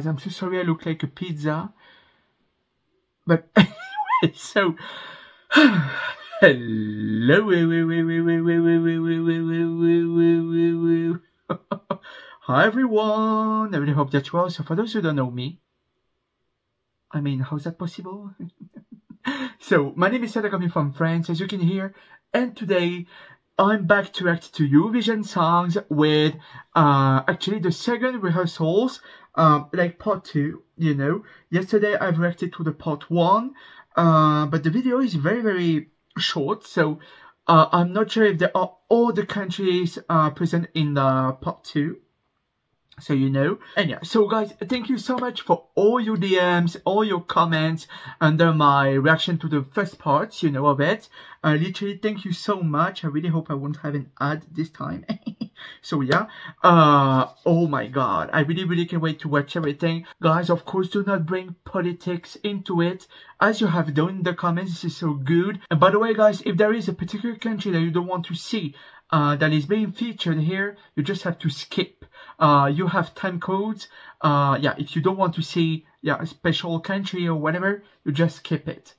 guys, I'm so sorry I look like a pizza. But anyway, so... Hello. Hi everyone, I really hope that you are. So for those who don't know me, I mean, how's that possible? So my name is Seth, coming from France, as you can hear, and today I'm back to react to Eurovision songs with actually the second rehearsals, like part 2, you know. Yesterday I've reacted to the part 1, but the video is very short, so I'm not sure if there are all the countries present in the part 2. So you know. And yeah, so guys, thank you so much for all your DMs, all your comments under my reaction to the first parts, you know, of it. Literally, thank you so much. I really hope I won't have an ad this time. So yeah, oh my god, I really can't wait to watch everything. Guys, of course, do not bring politics into it, as you have done in the comments. This is so good. And by the way, guys, if there is a particular country that you don't want to see that is being featured here, you just have to skip. You have time codes. Yeah, if you don't want to see a special country or whatever, you just skip it.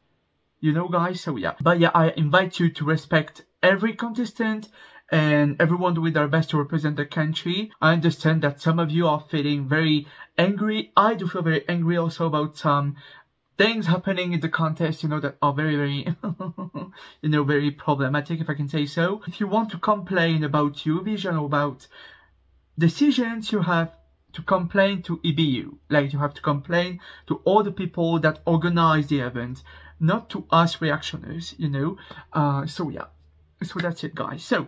You know, guys, so yeah. But yeah, I invite you to respect every contestant and everyone doing their best to represent the country. I understand that some of you are feeling very angry. I do feel very angry also about some things happening in the contest, you know, that are very you know, very problematic, if I can say so. If you want to complain about Eurovision or about decisions, you have to complain to EBU. Like, you have to complain to all the people that organize the event, not to us reactioners, you know. So yeah. So that's it, guys. So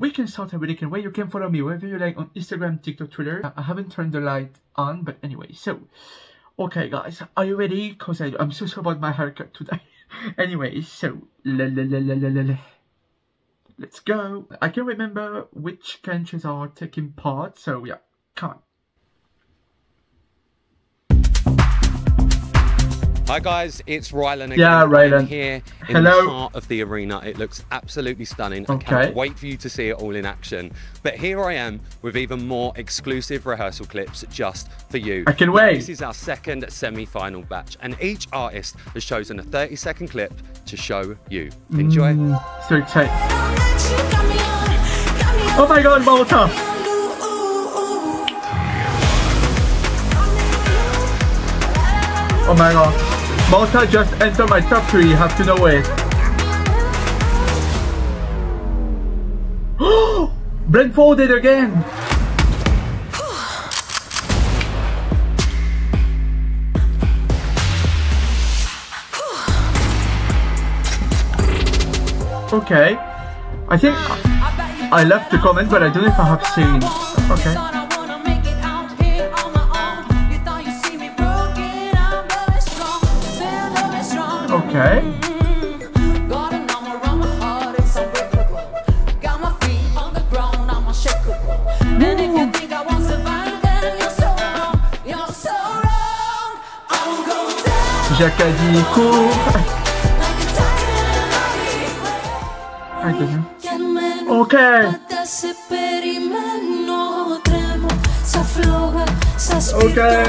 we can start. I really can wait. You can follow me wherever you like on Instagram, TikTok, Twitter. I haven't turned the light on, but anyway, so okay, guys, are you ready? Because I'm so sorry about my haircut today. Anyway, so let's go. I can't remember which countries are taking part, so yeah, come on. Hi guys, it's Rylan again. Yeah, Rylan. Here in the heart of the arena. It looks absolutely stunning. Okay. I can't wait for you to see it all in action. But here I am with even more exclusive rehearsal clips just for you. I can wait. This is our second semi-final batch, and each artist has chosen a 30-second clip to show you. Enjoy. So excited. Oh my god, Malta! Oh my god, Malta just entered my top 3, you have to know it. Blindfolded again! Okay, I think I left the comments, but I don't know if I have seen. Okay. Okay. Jacadie court. I don't know. Okay. Okay.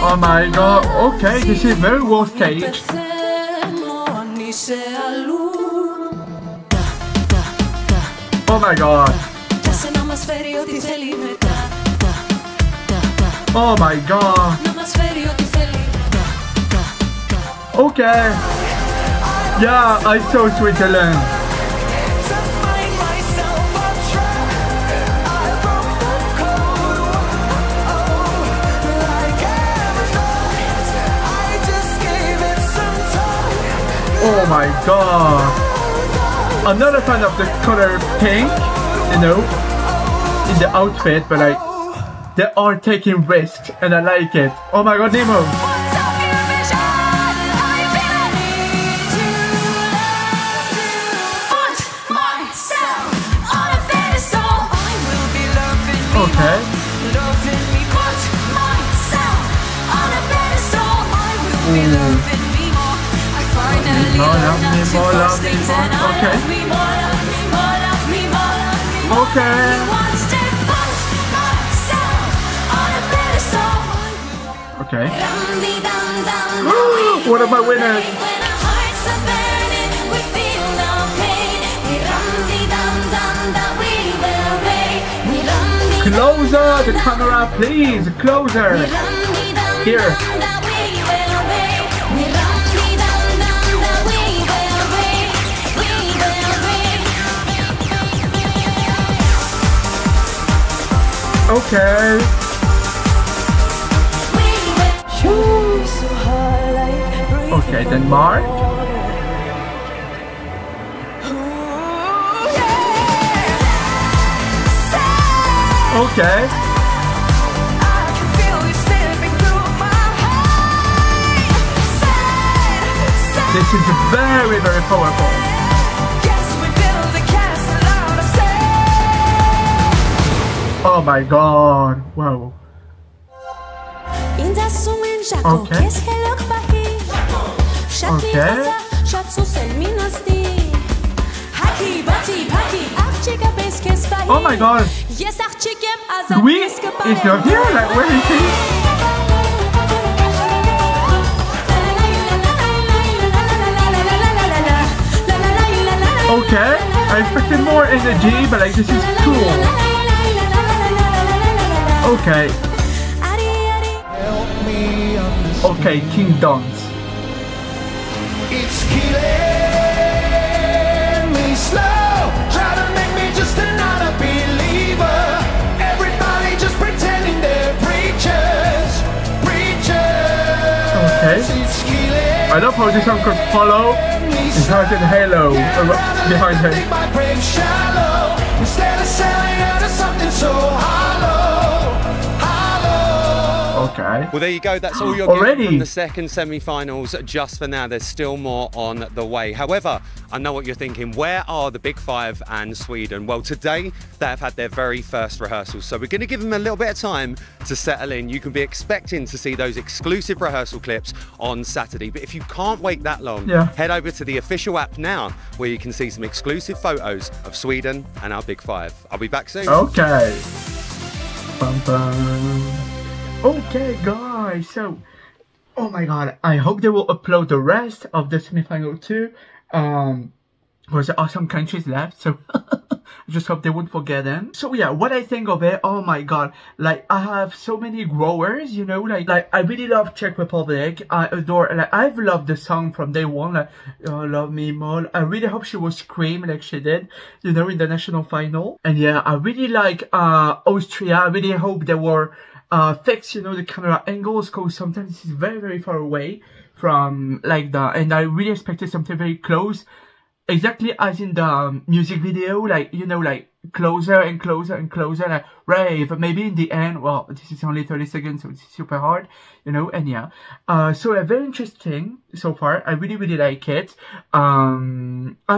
Oh my god, okay, this is very well staged. Oh my god. Oh my god. Okay. Yeah, I saw Switzerland. Oh my god! I'm not a fan of the color pink, you know, in the outfit, but like, they are taking risks and I like it. Oh my god, Nemo! Okay. Ooh. Love me more. Okay. Okay. Okay. One of my winners. Closer the camera, please. Closer. Here. Okay. Okay, Denmark. Okay. This is very, very powerful. Oh my god, wow. Okay. Okay. Oh my god. Louis is not here, like where is he? Okay, I expected more energy, but like this is cool. Okay. Okay, King Dance. It's killing me slow. Try to make me just another believer. Everybody just pretending they're preachers. Okay. I love how this song called Follow is heard in Halo behind him. Instead of selling out of something so hollow. Okay. Well, there you go. That's all you're getting from the second semi-finals just for now. There's still more on the way. However, I know what you're thinking. Where are the Big Five and Sweden? Well, today they have had their very first rehearsal. So we're going to give them a little bit of time to settle in. You can be expecting to see those exclusive rehearsal clips on Saturday. But if you can't wait that long, head over to the official app now where you can see some exclusive photos of Sweden and our Big Five. I'll be back soon. Okay. Bum, bum. Okay guys, so oh my god, I hope they will upload the rest of the semi-final too. Because there are some countries left, so I just hope they won't forget them. So yeah, what I think of it, oh my god, like I have so many growers, you know, like I really love Czech Republic. I adore, like I've loved the song from day one, like oh, love me more. I really hope she will scream like she did, you know, in the national final. And yeah, I really like Austria. I really hope they were fix, you know, the camera angles, because sometimes it's very, very far away from like the, and I really expected something very close, exactly as in the music video, like, you know, like closer and closer and closer, like rave, but maybe in the end, well, this is only 30 seconds, so it's super hard, you know, and yeah, so very interesting so far. I really, really like it. I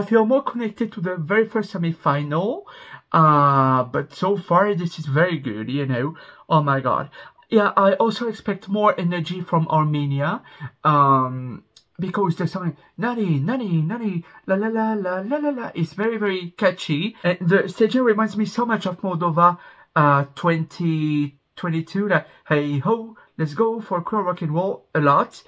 feel more connected to the very first semi-final, but so far this is very good, you know. Oh my god. Yeah, I also expect more energy from Armenia. Because the song Nani Nani Nani La La La La La La La is very, very catchy. And the staging reminds me so much of Moldova 2022. Like, hey ho, let's go for queer rock and roll a lot.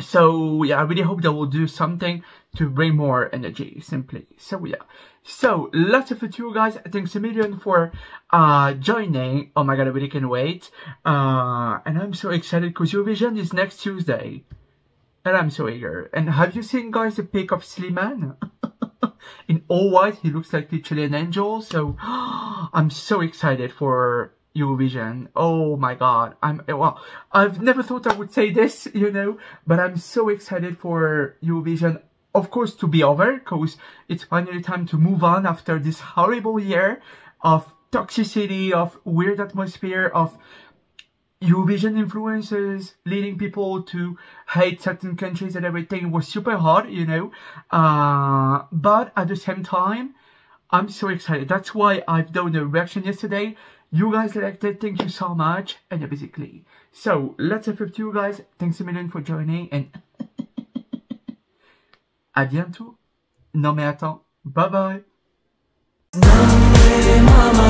So yeah, I really hope they will do something to bring more energy, simply. So yeah, so lots of it to you guys. Thanks a million for joining. Oh my god, I really can't wait. And I'm so excited because Eurovision is next Tuesday. And I'm so eager. And have you seen, guys, the pic of Slimane? In all white, he looks like literally an angel. So I'm so excited for Eurovision. Oh my god, I'm, well, I've never thought I would say this, you know, but I'm so excited for Eurovision, of course, to be over, because it's finally time to move on after this horrible year of toxicity, of weird atmosphere, of Eurovision influences leading people to hate certain countries and everything. It was super hard, you know, but at the same time, I'm so excited. That's why I've done a reaction yesterday. You guys liked it, thank you so much, and yeah, basically. So, lots of love to you guys, thanks a million for joining, and à bientôt. Non mais attends, bye bye.